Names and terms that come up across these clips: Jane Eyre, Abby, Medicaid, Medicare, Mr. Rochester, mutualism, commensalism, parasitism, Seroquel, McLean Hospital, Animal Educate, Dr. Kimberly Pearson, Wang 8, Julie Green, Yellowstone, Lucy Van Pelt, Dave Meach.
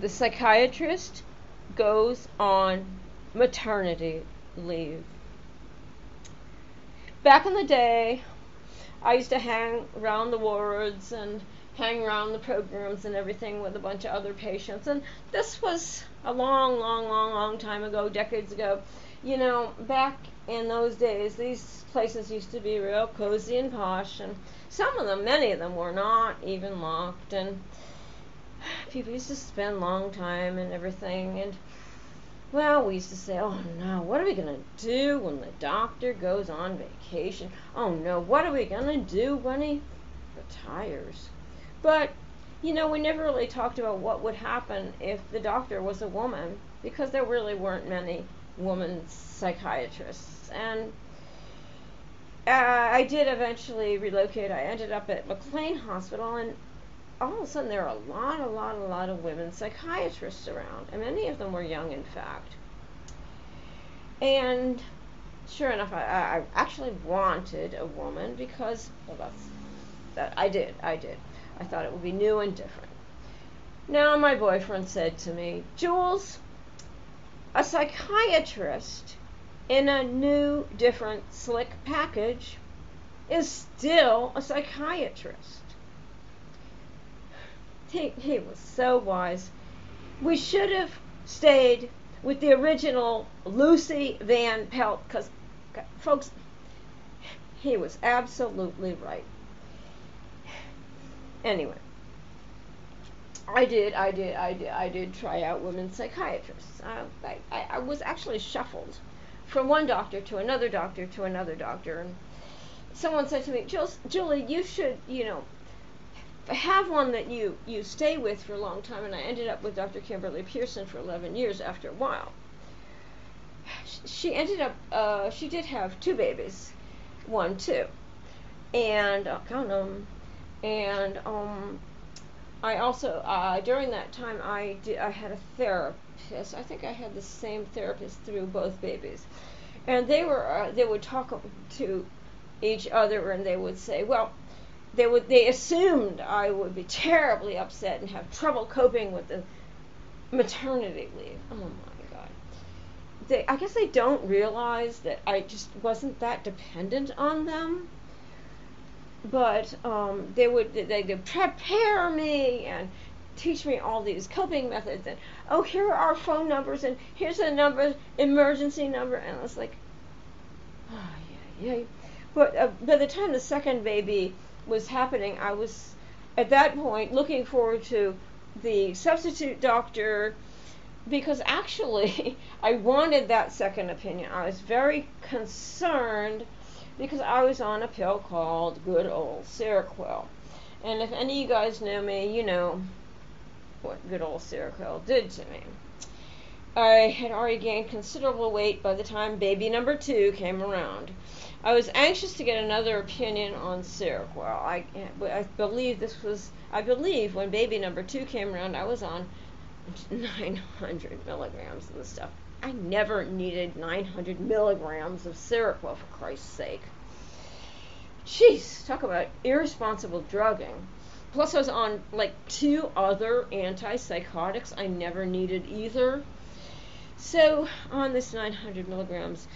the psychiatrist goes on maternity leave. Back in the day, I used to hang around the wards and hang around the programs and everything with a bunch of other patients. And this was a long time ago, decades ago. You know, back in those days, these places used to be real cozy and posh, and some of them, many of them, were not even locked, and people used to spend long time and everything. And well, we used to say, oh no, what are we going to do when the doctor goes on vacation? Oh no, what are we going to do when he retires? But, you know, we never really talked about what would happen if the doctor was a woman, because there really weren't many women psychiatrists. And I did eventually relocate. I ended up at McLean Hospital, and all of a sudden there were a lot of women psychiatrists around, and many of them were young, in fact. And sure enough, I actually wanted a woman, because, well, I did. I thought it would be new and different. Now my boyfriend said to me, Jules, a psychiatrist in a new, different, slick package is still a psychiatrist. He was so wise. We should have stayed with the original Lucy Van Pelt, because, folks, he was absolutely right. Anyway, I did try out women psychiatrists. I was actually shuffled from one doctor to another doctor to another doctor. And someone said to me, Julie, you should, you know, have one that you stay with for a long time. And I ended up with Dr. Kimberly Pearson for 11 years after a while. She ended up, she did have 2 babies, 1, 2. And I'll count them. And I also, during that time, I had a therapist. I think I had the same therapist through both babies. And they would talk to each other, and they would say, well, they assumed I would be terribly upset and have trouble coping with the maternity leave. Oh, my God. I guess they don't realize that I just wasn't that dependent on them. But they would prepare me and teach me all these coping methods, and oh, here are our phone numbers, and here's a number, emergency number. And I was like, oh, yeah. But by the time the second baby was happening, I was at that point looking forward to the substitute doctor, because actually I wanted that second opinion. I was very concerned, because I was on a pill called good old Seroquel. And if any of you guys know me, you know what good old Seroquel did to me. I had already gained considerable weight by the time baby number 2 came around. I was anxious to get another opinion on Seroquel. I believe when baby number 2 came around, I was on 900 milligrams of the stuff. I never needed 900 milligrams of Seroquel, for Christ's sake. Jeez, talk about irresponsible drugging. Plus, I was on, like, 2 other antipsychotics. I never needed either. So, on this 900 milligrams,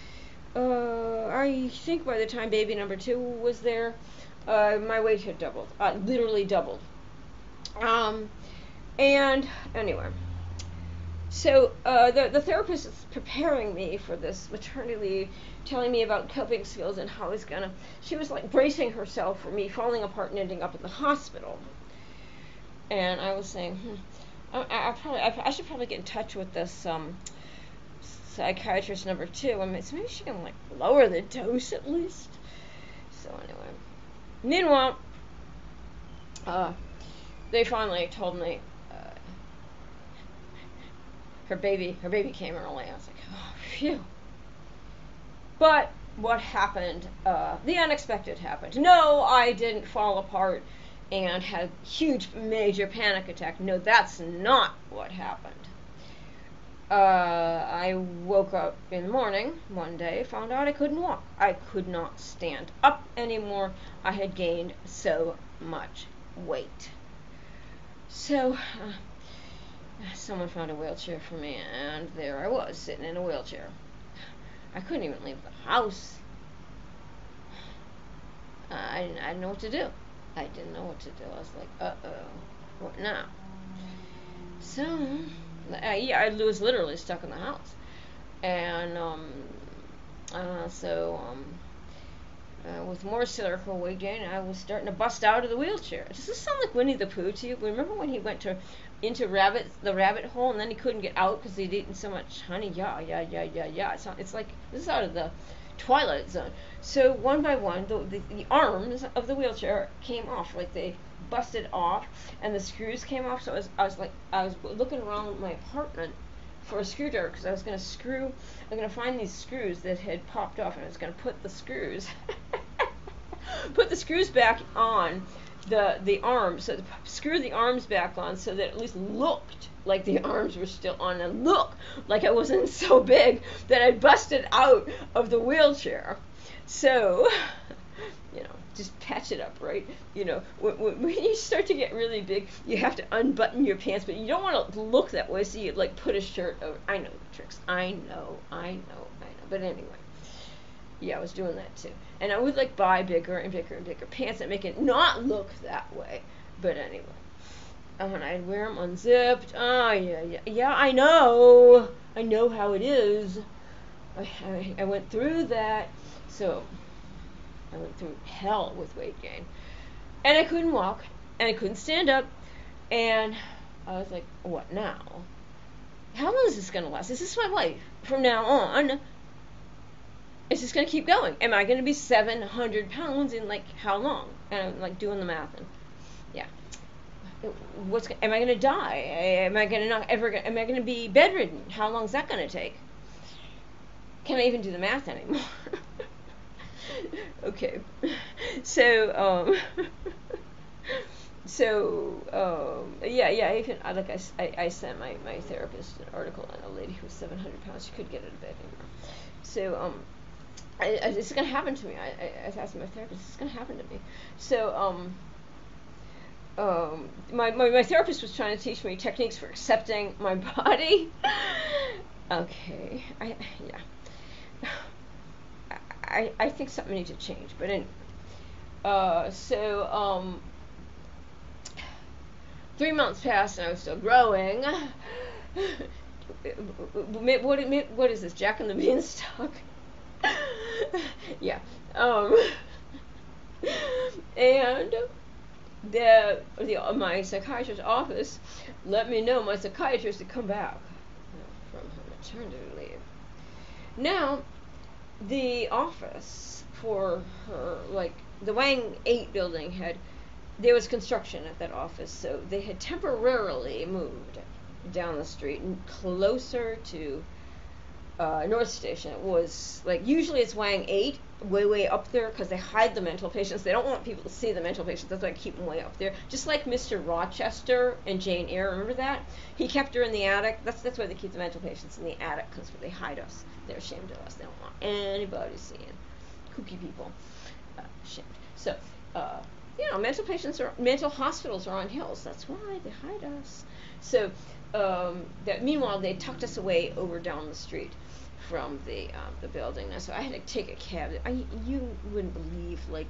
I think by the time baby number 2 was there, my weight had doubled. Literally doubled. And, anyway. So the therapist is preparing me for this maternity leave, telling me about coping skills and how I was gonna. She was like bracing herself for me falling apart and ending up in the hospital. And I was saying, I should probably get in touch with this psychiatrist number 2. I mean, so maybe she can like lower the dose at least. So anyway, meanwhile, they finally told me. Her baby came early. I was like, oh, phew. But what happened? The unexpected happened. No, I didn't fall apart and had a huge, major panic attack. No, that's not what happened. I woke up in the morning one day, found out I couldn't walk. I could not stand up anymore. I had gained so much weight. So Someone found a wheelchair for me, and there I was, sitting in a wheelchair. I couldn't even leave the house. I didn't know what to do. I didn't know what to do. I was like, uh-oh, what now? So, I was literally stuck in the house. And, with more Seroquel Wiggin, I was starting to bust out of the wheelchair. Does this sound like Winnie the Pooh to you? Remember when he went into the rabbit hole, and then he couldn't get out because he'd eaten so much honey? Yeah. It's like, this is out of the Twilight Zone. So one by one, the arms of the wheelchair came off, like they busted off, and the screws came off. So I was looking around my apartment for a screwdriver, because I was going to find these screws that had popped off, and I was going to put the screws back on the arms, so screw the arms back on so that it at least looked like the arms were still on, and look like I wasn't so big that I busted out of the wheelchair. So, you know, just patch it up, right? You know, when you start to get really big, you have to unbutton your pants, but you don't want to look that way, so you, like, put a shirt over. I know the tricks. I know. But anyway, yeah, I was doing that, too. And I would, like, buy bigger and bigger and bigger pants that make it not look that way. But anyway. And I'd wear them unzipped. Oh, yeah. Yeah, I know. I know how it is. I went through that. So I went through hell with weight gain, and I couldn't walk, and I couldn't stand up, and I was like, what now? How long is this going to last? Is this my life from now on? Is this going to keep going? Am I going to be 700 pounds in, like, how long? And I'm, like, doing the math, and yeah. Am I going to die? Am I going to am I going to be bedridden? How long is that going to take? Can I even do the math anymore? Okay, so, I sent my therapist an article on a lady who was 700 pounds, she couldn't get out of bed anymore. So, this is going to happen to me. I asked my therapist, this is going to happen to me. So, my therapist was trying to teach me techniques for accepting my body. Okay, yeah. I think something needs to change, but anyway. So, 3 months passed and I was still growing. What is this, Jack and the Beanstalk? Yeah. And my psychiatrist's office let me know my psychiatrist had come back from her maternity leave. Now, the office for her, like, the Wang 8 building there was construction at that office, so they had temporarily moved down the street and closer to North Station. It was, like, usually it's Wang 8, way up there, because they hide the mental patients. They don't want people to see the mental patients. That's why I keep them way up there. Just like Mr. Rochester and Jane Eyre, remember that? He kept her in the attic. That's why they keep the mental patients in the attic, because they hide us. They're ashamed of us. They don't want anybody seeing kooky people. Ashamed. So, you know, mental hospitals are on hills. That's why they hide us. So, meanwhile, they tucked us away over down the street from the building. So I had to take a cab. You wouldn't believe, like,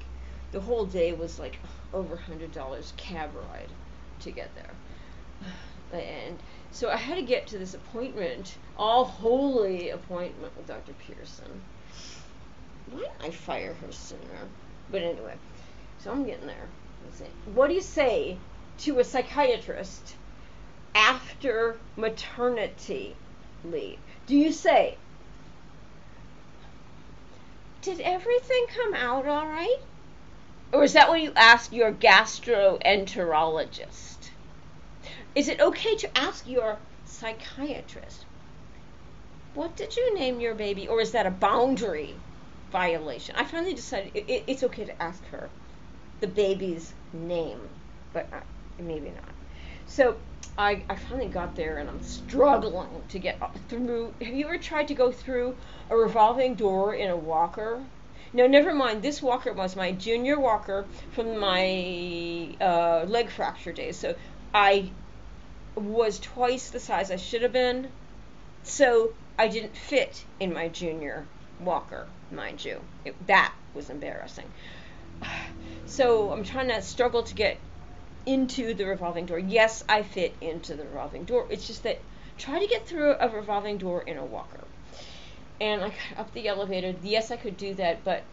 the whole day was like over $100 cab ride to get there. And so I had to get to this appointment, all holy appointment with Dr. Pearson. Why didn't I fire her sooner? But anyway, so I'm getting there. What do you say to a psychiatrist after maternity leave? Do you say, did everything come out all right? Or is that what you ask your gastroenterologist? Is it okay to ask your psychiatrist, what did you name your baby? Or is that a boundary violation? I finally decided it's okay to ask her the baby's name, but maybe not. So I finally got there, and I'm struggling to get through. Have you ever tried to go through a revolving door in a walker? No, never mind. This walker was my junior walker from my leg fracture days. So I was twice the size I should have been, so I didn't fit in my junior walker, mind you. That was embarrassing. So I'm trying to struggle to get into the revolving door. Yes, I fit into the revolving door. It's just that try to get through a revolving door in a walker. And I got up the elevator. Yes, I could do that, but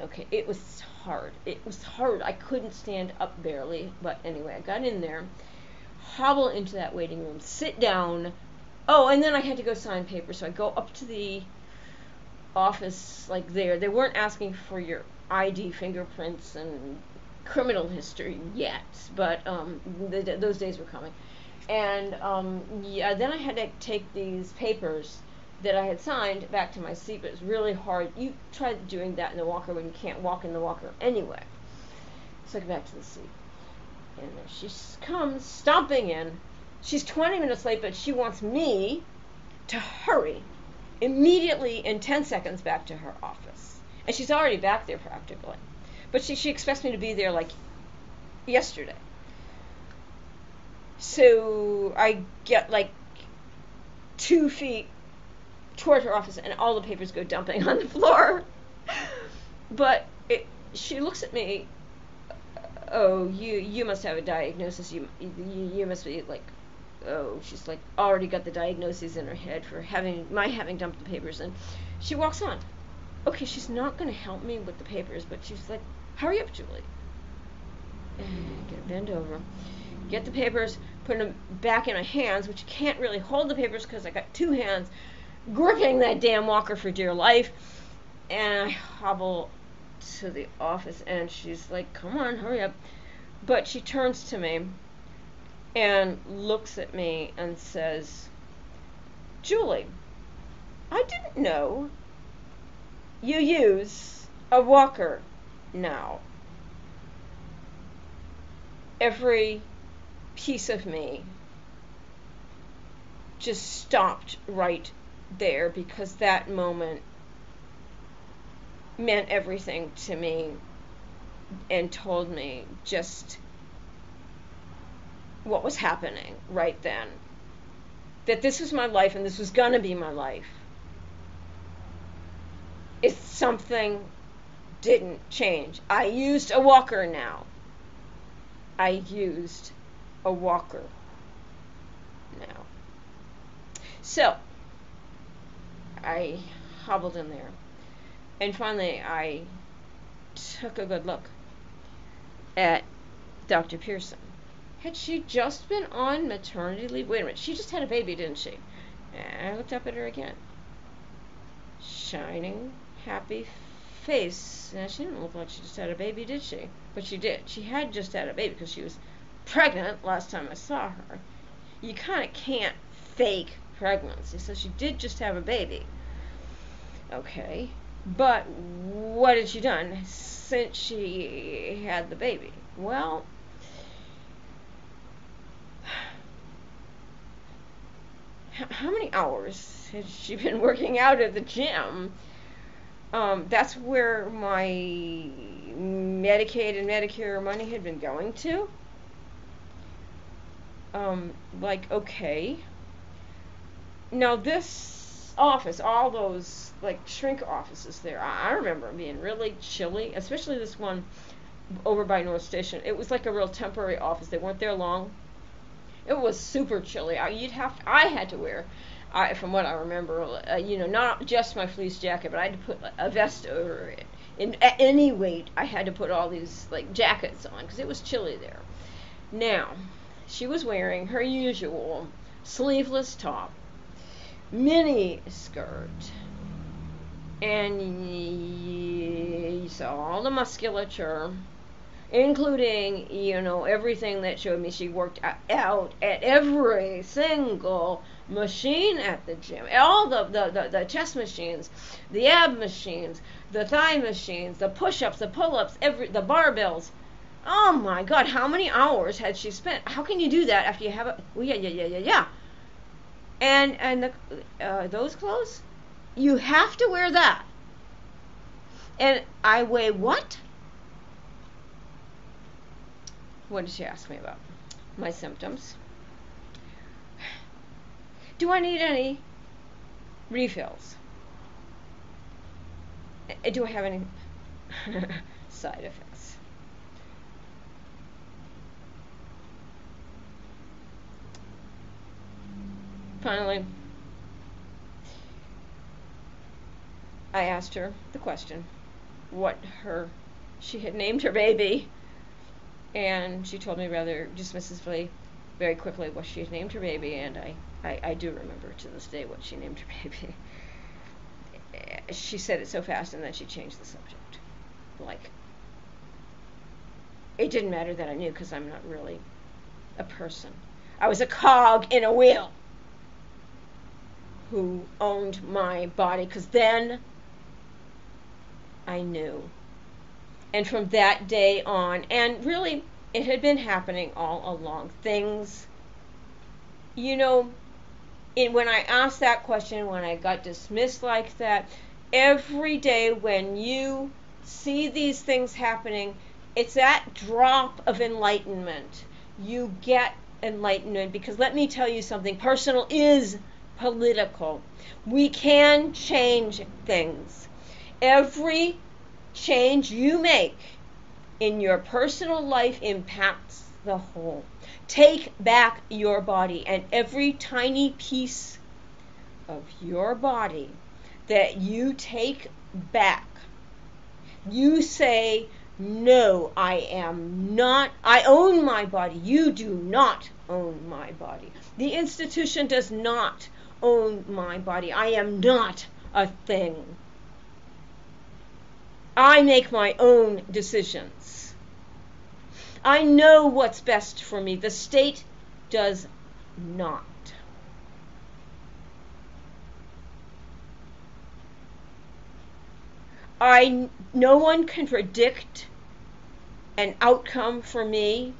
okay, it was hard. It was hard. I couldn't stand up barely. But anyway, I got in there, hobble into that waiting room, sit down. Oh, and then I had to go sign papers. So I go up to the office like there. They weren't asking for your ID, fingerprints, and criminal history yet, but those days were coming. And yeah, then I had to take these papers that I had signed back to my seat, but it was really hard. You try doing that in the walker when you can't walk in the walker anyway. So I go back to the seat. And there she comes, stomping in. She's 20 minutes late, but she wants me to hurry immediately in 10 seconds back to her office. And she's already back there practically. But she expects me to be there like yesterday. So I get like 2 feet toward her office and all the papers go dumping on the floor. But she looks at me. Oh, you must have a diagnosis. You must be like, oh, she's like already got the diagnoses in her head for having dumped the papers. And she walks on. Okay, she's not going to help me with the papers, but she's like, hurry up, Julie. And I bend over, get the papers, put them back in my hands, which you can't really hold the papers because I got two hands gripping that damn walker for dear life. And I hobble to the office, and she's like, come on, hurry up. But she turns to me and looks at me and says, Julie, I didn't know you use a walker now. Every piece of me just stopped right there because that moment meant everything to me and told me just what was happening right then. That this was my life and this was going to be my life. It's something didn't change. I used a walker now. I used a walker now. So I hobbled in there. And finally I took a good look at Dr. Pearson. Had she just been on maternity leave? Wait a minute, she just had a baby, didn't she? And I looked up at her again. Shining, happy face. Now, she didn't look like she just had a baby, did she? But she did. She had just had a baby because she was pregnant last time I saw her. You kind of can't fake pregnancy, so she did just have a baby. Okay, but what had she done since she had the baby? Well, how many hours had she been working out at the gym? That's where my Medicaid and Medicare money had been going to. Like, okay. Now this office, all those like shrink offices there, I remember being really chilly, especially this one over by North Station. It was like a real temporary office. They weren't there long. It was super chilly. I had to wear, from what I remember, you know, not just my fleece jacket, but I had to put a vest over it. And at any weight, I had to put all these like jackets on because it was chilly there. Now, she was wearing her usual sleeveless top, mini skirt, and you saw all the musculature, including, you know, everything that showed me she worked out at every single machine at the gym. All the chest machines, the ab machines, the thigh machines, the push-ups, the pull-ups, the barbells. Oh my God, how many hours had she spent? How can you do that after you have a... Well, yeah. And those clothes? You have to wear that. And I weigh what? What did she ask me about? My symptoms. do I need any refills? Do I have any side effects? Finally, I asked her the question, what she had named her baby, and she told me rather dismissively, very quickly, what she had named her baby, and I do remember to this day what she named her baby. She said it so fast, and then she changed the subject. Like, it didn't matter that I knew, because I'm not really a person. I was a cog in a wheel who owned my body, because then I knew. And from that day on, and really, it had been happening all along. Things, you know, when I asked that question, when I got dismissed like that, every day when you see these things happening, it's that drop of enlightenment. You get enlightenment, because let me tell you something, personal is political. We can change things. Every change you make in your personal life impacts the whole. Take back your body, and every tiny piece of your body that you take back, you say, no, I am not, I own my body. You do not own my body. The institution does not own my body. I am not a thing. I make my own decisions. I know what's best for me. The state does not. No one can predict an outcome for me.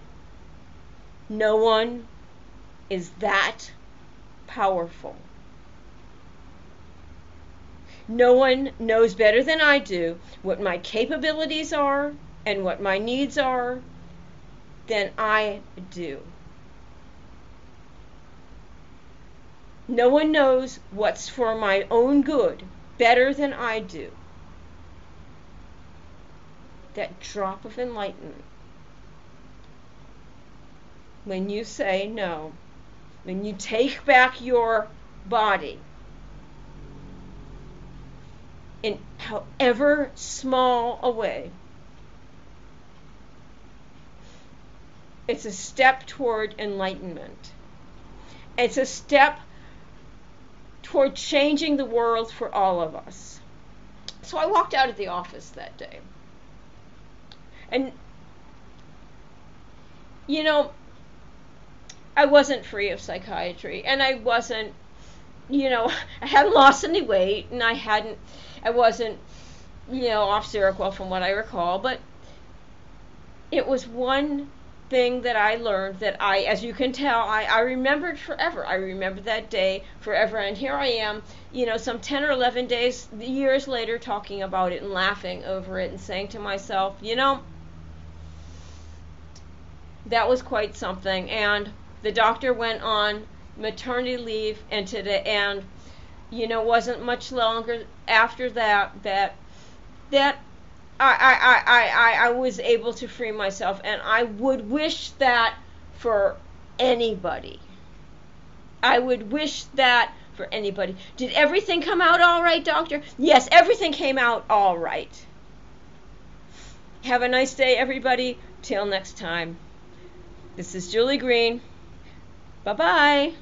No one is that powerful. No one knows better than I do what my capabilities are and what my needs are than I do. No one knows what's for my own good better than I do. That drop of enlightenment. When you say no, when you take back your body, in however small a way, it's a step toward enlightenment. It's a step toward changing the world for all of us. So I walked out of the office that day. And, you know, I wasn't free of psychiatry, and I wasn't, you know, I hadn't lost any weight, and I wasn't, you know, off Seroquel from what I recall, but it was one thing that I learned that I, as you can tell, I remembered forever. I remembered that day forever, and here I am, you know, some 10 or 11 days, years later, talking about it and laughing over it and saying to myself, you know, that was quite something. And the doctor went on maternity leave, and today, and you know, wasn't much longer after that I was able to free myself, and I would wish that for anybody. I would wish that for anybody. Did everything come out all right, doctor? Yes, everything came out all right. Have a nice day, everybody. Till next time. This is Julie Green. Bye-bye.